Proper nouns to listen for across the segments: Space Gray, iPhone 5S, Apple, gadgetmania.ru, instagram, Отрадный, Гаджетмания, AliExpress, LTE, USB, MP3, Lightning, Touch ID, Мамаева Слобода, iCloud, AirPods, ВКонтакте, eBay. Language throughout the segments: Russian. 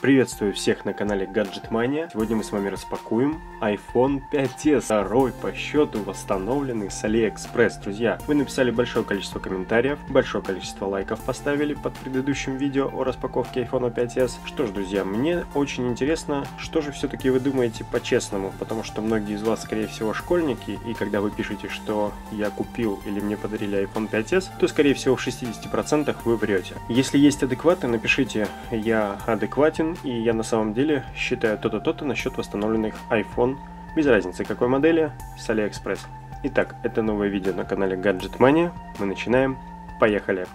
Приветствую всех на канале Гаджетмания. Сегодня мы с вами распакуем iPhone 5s, второй по счету восстановленный с AliExpress. Друзья, вы написали большое количество комментариев, большое количество лайков поставили под предыдущим видео о распаковке iPhone 5s. Что ж, друзья, мне очень интересно, что же все-таки вы думаете по-честному, потому что многие из вас, скорее всего, школьники, и когда вы пишете, что я купил или мне подарили iPhone 5s, то, скорее всего, в 60% вы врете. Если есть адекваты, напишите «я адекватен», и я на самом деле считаю то-то насчет восстановленных iPhone, без разницы какой модели, с AliExpress. Итак, это новое видео на канале Gadgetmania. Мы начинаем. Поехали!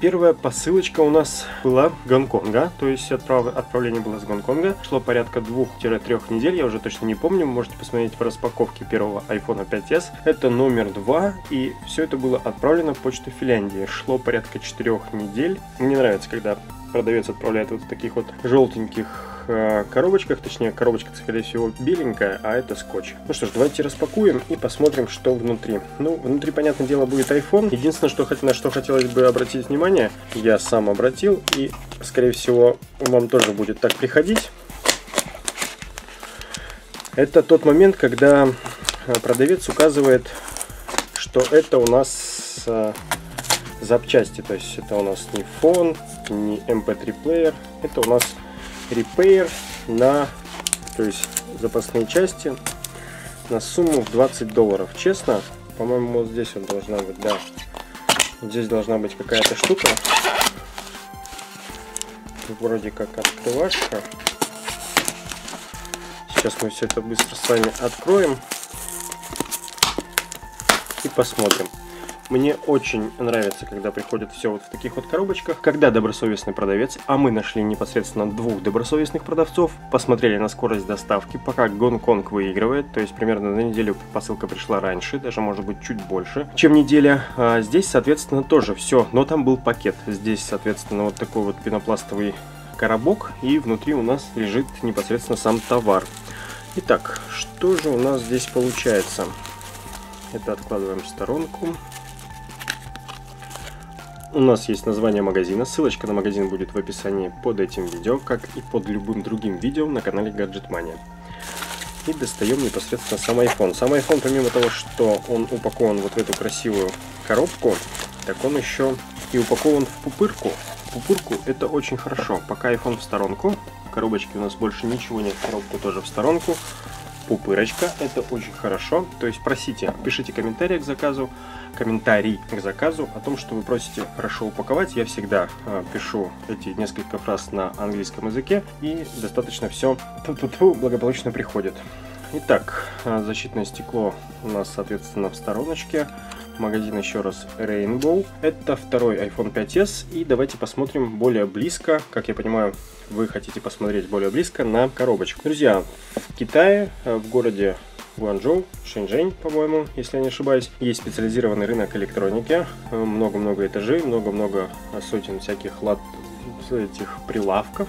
Первая посылочка у нас была Гонконга, то есть отправление было с Гонконга. Шло порядка 2-3 недель, я уже точно не помню, можете посмотреть в распаковке первого iPhone 5s. Это номер 2, и все это было отправлено в почту Финляндии. Шло порядка 4 недель. Мне нравится, когда продавец отправляет вот в таких вот желтеньких коробочках, точнее коробочка, скорее всего, беленькая, а это скотч. Ну что ж, давайте распакуем и посмотрим, что внутри. Ну, внутри, понятное дело, будет iPhone. Единственное, на что хотелось бы обратить внимание, я сам обратил, и, скорее всего, вам тоже будет так приходить. Это тот момент, когда продавец указывает, что это у нас запчасти, то есть это у нас не фон, не MP3 плеер, это у нас Repair то есть запасные части на сумму в $20. Честно, по-моему, вот здесь вот должна быть, да. Здесь должна быть какая-то штука. Вроде как открывашка. Сейчас мы все это быстро с вами откроем и посмотрим. Мне очень нравится, когда приходит все вот в таких вот коробочках. Когда добросовестный продавец, а мы нашли непосредственно 2 добросовестных продавцов, посмотрели на скорость доставки, пока Гонконг выигрывает, то есть примерно на неделю посылка пришла раньше, даже может быть чуть больше, чем неделя. А здесь, соответственно, тоже все, но там был пакет. Здесь, соответственно, вот такой вот пенопластовый коробок, и внутри у нас лежит непосредственно сам товар. Итак, что же у нас здесь получается? Это откладываем в сторонку. У нас есть название магазина, ссылочка на магазин будет в описании под этим видео, как и под любым другим видео на канале Gadgetmania. И достаем непосредственно сам iPhone. Сам iPhone, помимо того, что он упакован вот в эту красивую коробку, так он еще и упакован в пупырку. Пупырку — это очень хорошо. Пока iPhone в сторонку, коробочки у нас больше ничего нет, коробку тоже в сторонку. Пупырочка, это очень хорошо, то есть просите, пишите комментарий к заказу о том, что вы просите хорошо упаковать. Я всегда пишу эти несколько фраз на английском языке, и достаточно все благополучно приходит. Итак, защитное стекло у нас, соответственно, в стороночке. Магазин еще раз Rainbow. Это второй iPhone 5s, и давайте посмотрим более близко. Как я понимаю, вы хотите посмотреть более близко на коробочку. Друзья, в Китае, в городе Гуанчжоу, Шэньчжэнь, по-моему, если я не ошибаюсь, есть специализированный рынок электроники. Много-много этажей, много-много сотен всяких этих прилавков,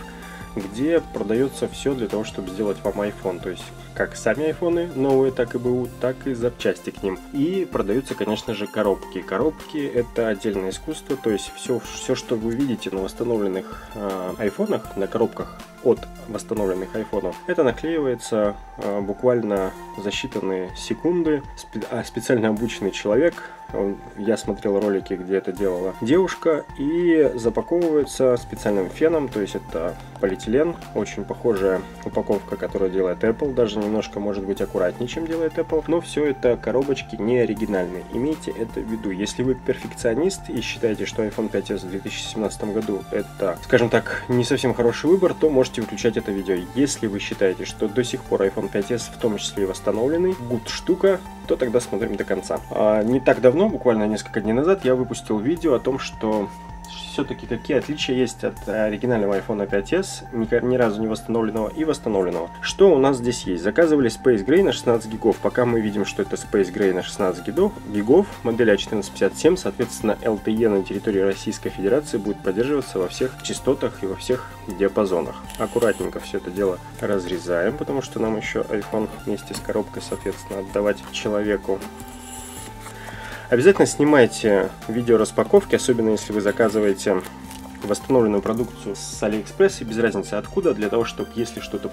где продается все для того, чтобы сделать вам iPhone. То есть как сами айфоны новые, так и БУ, так и запчасти к ним. И продаются, конечно же, коробки. Коробки — это отдельное искусство. То есть все, что вы видите на восстановленных айфонах, на коробках от восстановленных айфонов, это наклеивается буквально за считанные секунды. Специально обученный человек, я смотрел ролики, где это делала девушка, и запаковывается специальным феном, то есть это полиэтилен, очень похожая упаковка, которую делает Apple, даже немножко, может быть, аккуратнее, чем делает Apple, но все это коробочки не оригинальные, имейте это в виду. Если вы перфекционист и считаете, что iPhone 5s в 2017 году это, скажем так, не совсем хороший выбор, то можете выключать это видео. Если вы считаете, что до сих пор iPhone 5s, в том числе и восстановленный, good штука, то тогда смотрим до конца. Не так давно, буквально несколько дней назад, я выпустил видео о том, что все-таки какие отличия есть от оригинального iPhone 5s, ни разу не восстановленного, и восстановленного. Что у нас здесь есть? Заказывали Space Gray на 16 гигов. Пока мы видим, что это Space Gray на 16 гигов, модель A1457, соответственно, LTE на территории Российской Федерации будет поддерживаться во всех частотах и во всех диапазонах. Аккуратненько все это дело разрезаем, потому что нам еще iPhone вместе с коробкой, соответственно, отдавать человеку. Обязательно снимайте видео распаковки, особенно если вы заказываете восстановленную продукцию с AliExpress, и без разницы откуда, для того, чтобы если что-то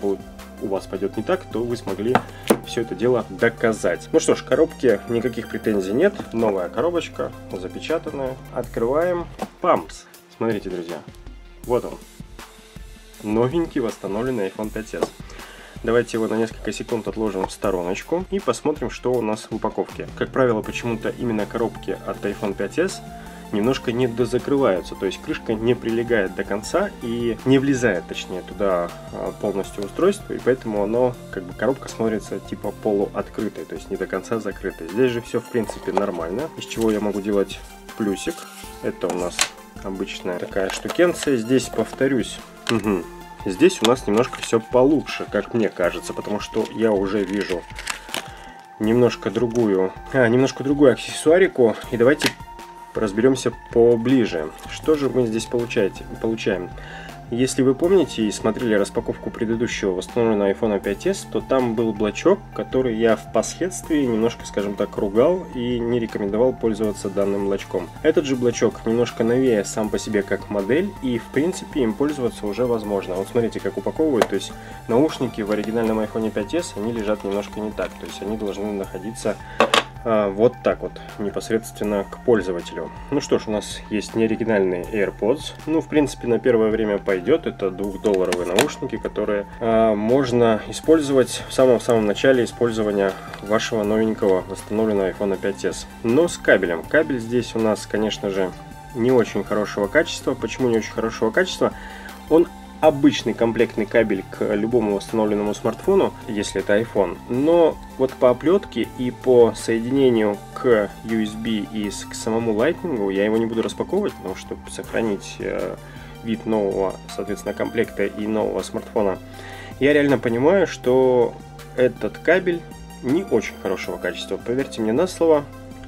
у вас пойдет не так, то вы смогли все это дело доказать. Ну что ж, коробки никаких претензий нет. Новая коробочка, запечатанная. Открываем. Памс! Смотрите, друзья, вот он. Новенький восстановленный iPhone 5s. Давайте его на несколько секунд отложим в стороночку и посмотрим, что у нас в упаковке. Как правило, почему-то именно коробки от iPhone 5s немножко не дозакрываются, то есть крышка не прилегает до конца и не влезает, точнее, туда полностью устройство, и поэтому оно, как бы, коробка смотрится типа полуоткрытой, то есть не до конца закрытой. Здесь же все, в принципе, нормально. Из чего я могу делать плюсик? Это у нас обычная такая штукенция. Здесь, повторюсь, здесь у нас немножко все получше, как мне кажется, потому что я уже вижу немножко другую аксессуарику, и давайте разберемся поближе. Что же мы здесь получаем? Если вы помните и смотрели распаковку предыдущего восстановленного iPhone 5s, то там был блочок, который я впоследствии немножко, скажем так, ругал и не рекомендовал пользоваться данным блочком. Этот же блочок немножко новее сам по себе как модель, и в принципе им пользоваться уже возможно. Вот смотрите, как упаковывают, то есть наушники в оригинальном iPhone 5s, они лежат немножко не так, то есть они должны находиться вот так вот, непосредственно к пользователю. Ну что ж, у нас есть неоригинальные AirPods. Ну, в принципе, на первое время пойдет. Это $2 наушники, которые можно использовать в самом-самом начале использования вашего новенького восстановленного iPhone 5s. Но с кабелем. Кабель здесь у нас, конечно же, не очень хорошего качества. Почему не очень хорошего качества? Он обычный комплектный кабель к любому восстановленному смартфону, если это iPhone, но вот по оплетке и по соединению к USB и к самому Lightning я его не буду распаковывать, потому что сохранить вид нового, соответственно, комплекта и нового смартфона. Я реально понимаю, что этот кабель не очень хорошего качества, поверьте мне на слово.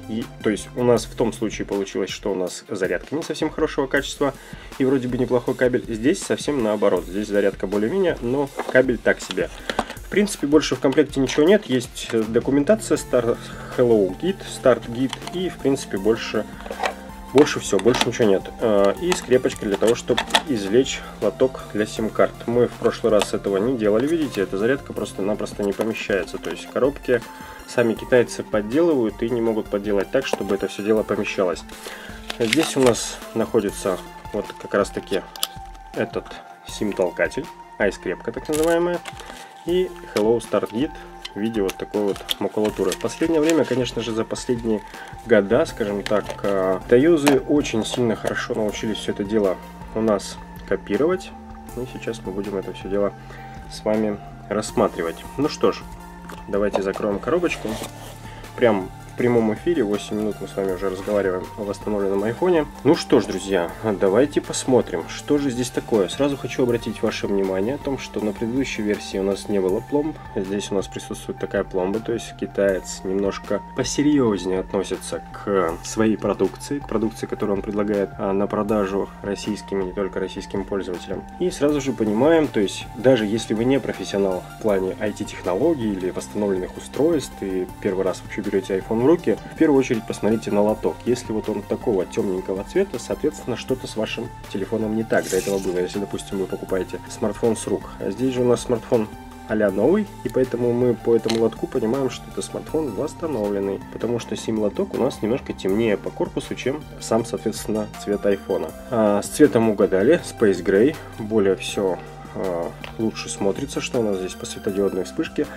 И, то есть у нас в том случае получилось, что у нас зарядка не совсем хорошего качества и вроде бы неплохой кабель. Здесь совсем наоборот. Здесь зарядка более-менее, но кабель так себе. В принципе, больше в комплекте ничего нет. Есть документация, Start Git, и в принципе больше ничего нет. И скрепочка для того, чтобы извлечь лоток для сим-карт. Мы в прошлый раз этого не делали, видите, эта зарядка просто-напросто не помещается. То есть коробки сами китайцы подделывают и не могут подделать так, чтобы это все дело помещалось. Здесь у нас находится вот как раз таки этот сим-толкатель, скрепка так называемая, и Hello Start Git в виде вот такой вот макулатуры. В последнее время, конечно же, за последние года, скажем так, китаёзы очень сильно хорошо научились все это дело у нас копировать. И сейчас мы будем это все дело с вами рассматривать. Ну что ж, давайте закроем коробочку. Прям в прямом эфире, 8 минут мы с вами уже разговариваем о восстановленном айфоне. Ну что ж, друзья, давайте посмотрим, что же здесь такое. Сразу хочу обратить ваше внимание о том, что на предыдущей версии у нас не было пломб. Здесь у нас присутствует такая пломба, то есть китаец немножко посерьезнее относится к своей продукции, к продукции, которую он предлагает на продажу российским и не только российским пользователям. И сразу же понимаем, то есть даже если вы не профессионал в плане IT-технологий или восстановленных устройств, и первый раз вообще берете iPhone в руки, в первую очередь посмотрите на лоток. Если вот он такого темненького цвета, соответственно, что-то с вашим телефоном не так. До этого было, если, допустим, вы покупаете смартфон с рук. А здесь же у нас смартфон а-ля новый, и поэтому мы по этому лотку понимаем, что это смартфон восстановленный, потому что сим-лоток у нас немножко темнее по корпусу, чем сам, соответственно, цвет айфона. С цветом угадали, Space Gray, более все лучше смотрится, что у нас здесь по светодиодной вспышке.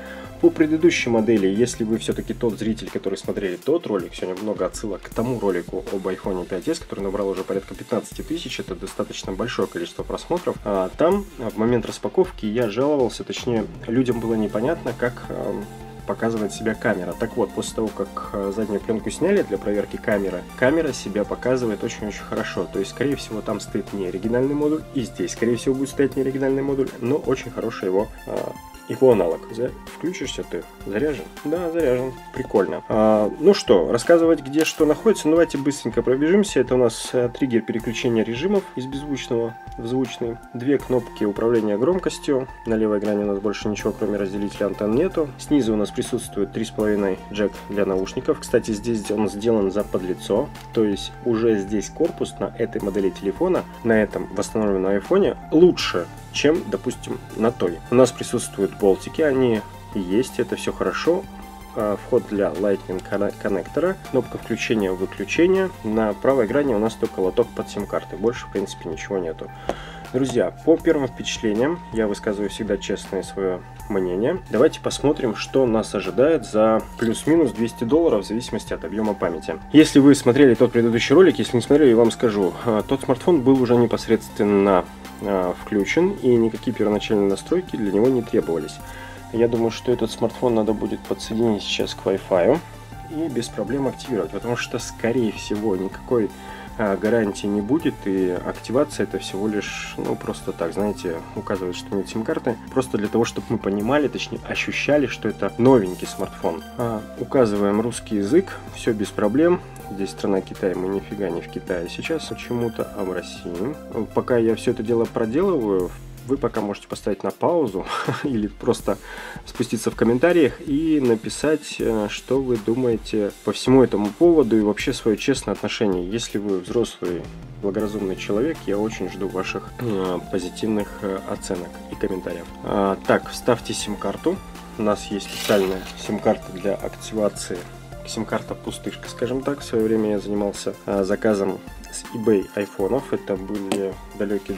По предыдущей модели, если вы все-таки тот зритель, который смотрели тот ролик, сегодня много отсылок к тому ролику об iPhone 5s, который набрал уже порядка 15 тысяч, это достаточно большое количество просмотров, а там в момент распаковки я жаловался, точнее, людям было непонятно, как показывает себя камера. Так вот, после того, как заднюю пленку сняли для проверки камеры, камера себя показывает очень-очень хорошо. То есть, скорее всего, там стоит неоригинальный модуль, и здесь, скорее всего, будет стоять неоригинальный модуль, но очень хорошая его его аналог. Включишься ты? Заряжен? Да, заряжен. Прикольно. Ну что, рассказывать, где что находится, давайте быстренько пробежимся. Это у нас триггер переключения режимов из беззвучного в звучный. Две кнопки управления громкостью. На левой грани у нас больше ничего, кроме разделителя антенн, нету. Снизу у нас присутствует 3,5 джек для наушников. Кстати, здесь он сделан заподлицо. То есть уже здесь корпус на этой модели телефона, на этом восстановленном айфоне, лучше, чем, допустим, на той. У нас присутствуют болтики, они есть, это все хорошо. Вход для Lightning коннектора, кнопка включения-выключения. На правой грани у нас только лоток под сим-карты, больше, в принципе, ничего нету. Друзья, по первым впечатлениям, я высказываю всегда честное свое мнение. Давайте посмотрим, что нас ожидает за плюс-минус $200, в зависимости от объема памяти. Если вы смотрели тот предыдущий ролик, если не смотрели, я вам скажу. Тот смартфон был уже непосредственно включен, и никакие первоначальные настройки для него не требовались. Я думаю, что этот смартфон надо будет подсоединить сейчас к Wi-Fi и без проблем активировать, потому что, скорее всего, никакой гарантии не будет, и активация это всего лишь, ну, просто так, знаете, указывает, что нет сим-карты, просто для того, чтобы мы понимали, точнее, ощущали, что это новенький смартфон. Указываем русский язык, все без проблем. Здесь страна Китай, мы нифига не в Китае сейчас почему-то, а в России. Пока я все это дело проделываю, вы пока можете поставить на паузу или просто спуститься в комментариях и написать, что вы думаете по всему этому поводу и вообще свое честное отношение. Если вы взрослый, благоразумный человек, я очень жду ваших позитивных оценок и комментариев. Так, вставьте сим-карту. У нас есть специальная сим-карта для активации. Сим-карта пустышка, скажем так. В свое время я занимался заказом с eBay айфонов. Это были далекие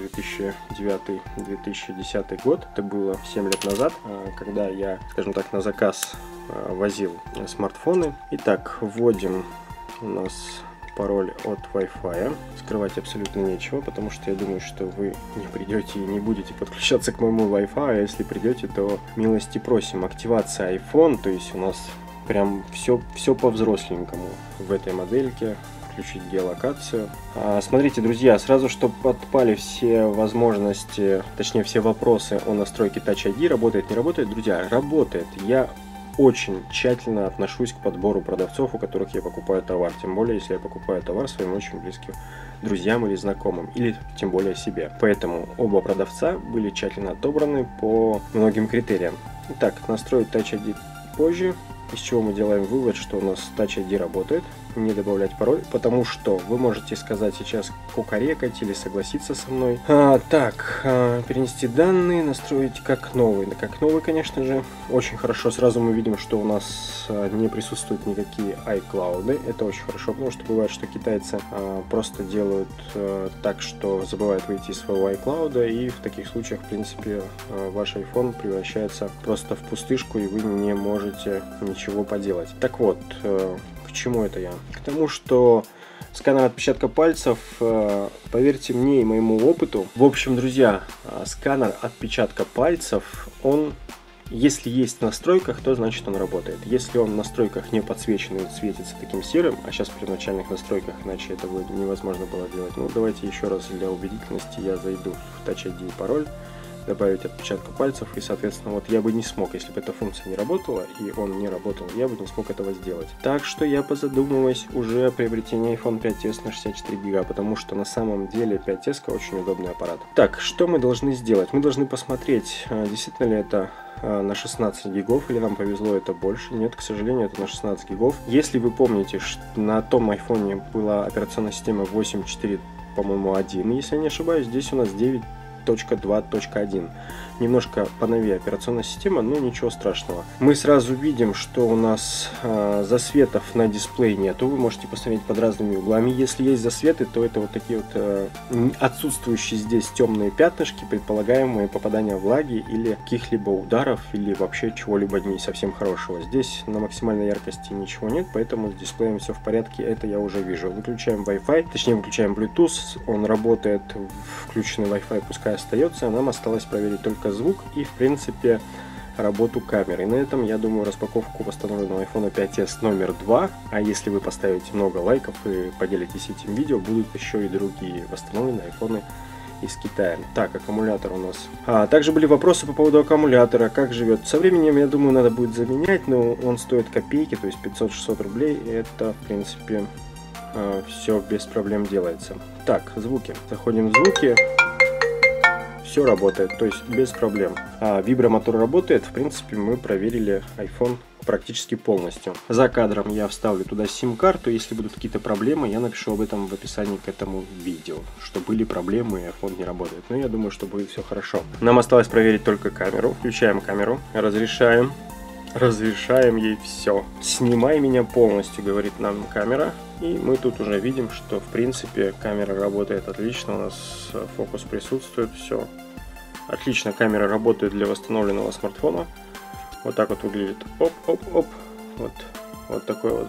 2009-2010 год. Это было 7 лет назад, когда я, скажем так, на заказ возил смартфоны. Итак, вводим у нас пароль от Wi-Fi. Скрывать абсолютно нечего, потому что я думаю, что вы не придете и не будете подключаться к моему Wi-Fi. А если придете, то милости просим. Активация iPhone, то есть у нас прям все по-взросленькому в этой модельке. Включить геолокацию. Смотрите, друзья, сразу, чтобы отпали все возможности, точнее, все вопросы о настройке Touch ID, работает, не работает. Друзья, работает. Я очень тщательно отношусь к подбору продавцов, у которых я покупаю товар. Тем более, если я покупаю товар своим очень близким друзьям или знакомым, или тем более себе. Поэтому оба продавца были тщательно отобраны по многим критериям. Итак, настроить Touch ID позже. Из чего мы делаем вывод, что у нас Touch ID работает, не добавлять пароль, потому что вы можете сказать сейчас кукарекать или согласиться со мной. Перенести данные, настроить как новый. Да, как новый, конечно же. Очень хорошо, сразу мы видим, что у нас не присутствуют никакие iCloud. Это очень хорошо, потому что бывает, что китайцы просто делают так, что забывают выйти из своего iCloud, и в таких случаях, в принципе, ваш iPhone превращается просто в пустышку, и вы не можете ничего поделать. Так вот, к чему это я? К тому, что сканер отпечатка пальцев, поверьте мне и моему опыту, в общем, друзья, сканер отпечатка пальцев, он, если есть в настройках, то значит он работает. Если он в настройках не подсвечен и светится таким серым, а сейчас при начальных настройках, иначе это будет невозможно было делать. Ну, давайте еще раз для убедительности я зайду в Touch ID и пароль. Добавить отпечатка пальцев, и, соответственно, вот я бы не смог, если бы эта функция не работала, и он не работал, я бы не смог этого сделать. Так что я позадумываюсь уже о приобретении iPhone 5s на 64 гига, потому что на самом деле 5s очень удобный аппарат. Так, что мы должны сделать? Мы должны посмотреть, действительно ли это на 16 гигов, или нам повезло, это больше. Нет, к сожалению, это на 16 гигов. Если вы помните, что на том iPhone была операционная система 8.4, по-моему, 1, если я не ошибаюсь, здесь у нас 9.2.1. Немножко поновее операционная система, но ничего страшного. Мы сразу видим, что у нас засветов на дисплее нету. Вы можете посмотреть под разными углами. Если есть засветы, то это вот такие вот отсутствующие здесь темные пятнышки, предполагаемые попадания влаги или каких-либо ударов, или вообще чего-либо не совсем хорошего. Здесь на максимальной яркости ничего нет, поэтому с дисплеем все в порядке, это я уже вижу. Выключаем Wi-Fi, точнее выключаем Bluetooth, он работает, включенный Wi-Fi пускай остается, а нам осталось проверить только звук и, в принципе, работу камеры. И на этом, я думаю, распаковку восстановленного iPhone 5s номер 2, а если вы поставите много лайков и поделитесь этим видео, будут еще и другие восстановленные iPhone из Китая. Так, аккумулятор у нас. Также были вопросы по поводу аккумулятора, как живет. Со временем, я думаю, надо будет заменять, но он стоит копейки, то есть 500-600 рублей. Это, в принципе, все без проблем делается. Так, звуки. Заходим в звуки. Все работает, то есть без проблем. Вибромотор работает, в принципе, мы проверили iPhone практически полностью. За кадром я вставлю туда сим-карту, если будут какие-то проблемы, я напишу об этом в описании к этому видео, что были проблемы и iPhone не работает. Но я думаю, что будет все хорошо. Нам осталось проверить только камеру. Включаем камеру, разрешаем ей все. «Снимай меня полностью», говорит нам камера. И мы тут уже видим, что в принципе камера работает отлично, у нас фокус присутствует, все. Отлично камера работает для восстановленного смартфона. Вот так вот выглядит. Оп-оп-оп. Вот такой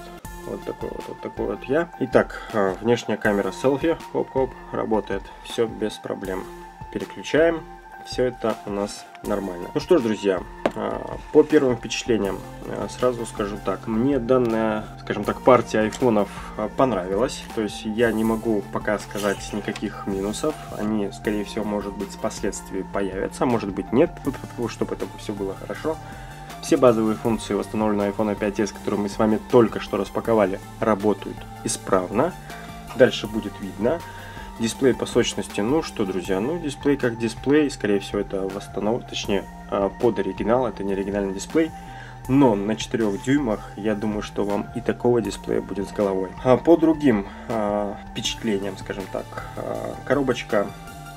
вот я. Итак, внешняя камера селфи. Оп-оп. Работает. Все без проблем. Переключаем. Все это у нас нормально. Ну что ж, друзья, по первым впечатлениям сразу скажу так. Мне данная, скажем так, партия айфонов понравилась. То есть я не могу пока сказать никаких минусов. Они, скорее всего, может быть, впоследствии появятся, может быть, нет, чтобы это все было хорошо. Все базовые функции восстановленного iPhone 5s, которые мы с вами только что распаковали, работают исправно. Дальше будет видно. Дисплей по сочности, ну что, друзья, ну дисплей как дисплей, скорее всего это восстановлено, точнее под оригинал, это не оригинальный дисплей, но на 4 дюймах я думаю, что вам и такого дисплея будет с головой. А по другим впечатлениям, скажем так, коробочка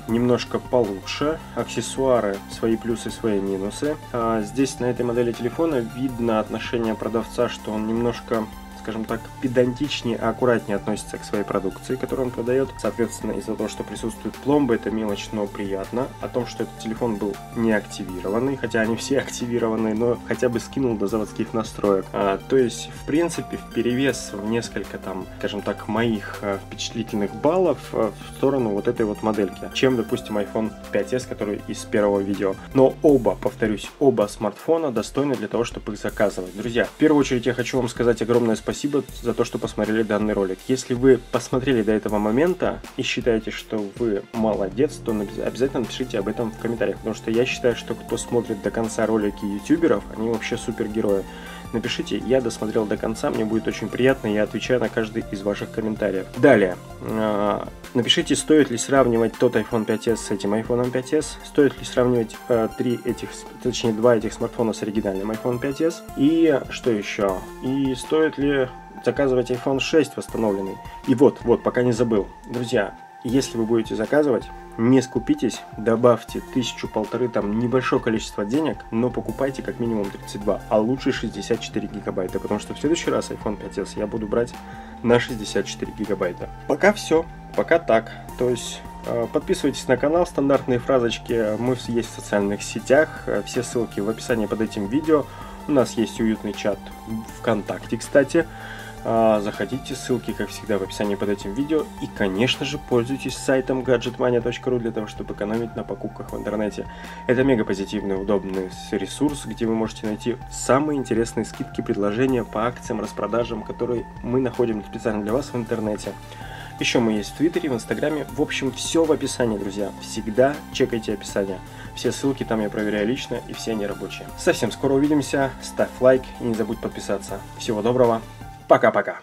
немножко получше, аксессуары свои плюсы, свои минусы. Здесь на этой модели телефона видно отношение продавца, что он немножко, скажем так, педантичнее, аккуратнее относится к своей продукции, которую он продает. Соответственно, из-за того, что присутствует пломба, это мелочь, но приятно. О том, что этот телефон был не активированный, хотя они все активированы, но хотя бы скинул до заводских настроек. То есть, в принципе, в перевес в несколько там, скажем так, моих впечатлительных баллов в сторону вот этой вот модельки, чем, допустим, iPhone 5s, который из первого видео. Но оба, повторюсь, оба смартфона достойны для того, чтобы их заказывать. Друзья, в первую очередь я хочу вам сказать огромное спасибо за то, что посмотрели данный ролик. Если вы посмотрели до этого момента и считаете, что вы молодец, то обязательно напишите об этом в комментариях, потому что я считаю, что кто смотрит до конца ролики ютуберов, они вообще супергерои. Напишите, я досмотрел до конца, мне будет очень приятно, я отвечаю на каждый из ваших комментариев. Далее, напишите, стоит ли сравнивать тот iPhone 5s с этим iPhone 5s, стоит ли сравнивать два этих смартфона с оригинальным iPhone 5s, и что еще, и стоит ли заказывать iPhone 6 восстановленный. И вот, пока не забыл, друзья, если вы будете заказывать, не скупитесь, добавьте 1000-1500 там небольшое количество денег, но покупайте как минимум 32, а лучше 64 гигабайта, потому что в следующий раз iPhone 5s я буду брать на 64 гигабайта. Пока все, пока так, то есть подписывайтесь на канал, стандартные фразочки, мы есть в социальных сетях, все ссылки в описании под этим видео, у нас есть уютный чат ВКонтакте, кстати. Заходите, ссылки, как всегда, в описании под этим видео. И, конечно же, пользуйтесь сайтом gadgetmania.ru для того, чтобы экономить на покупках в интернете. Это мега позитивный, удобный ресурс, где вы можете найти самые интересные скидки, предложения по акциям, распродажам, которые мы находим специально для вас в интернете. Еще мы есть в Твиттере, в Инстаграме. В общем, все в описании, друзья. Всегда чекайте описание. Все ссылки там я проверяю лично, и все они рабочие. Совсем скоро увидимся. Ставь лайк и не забудь подписаться. Всего доброго. Пока-пока.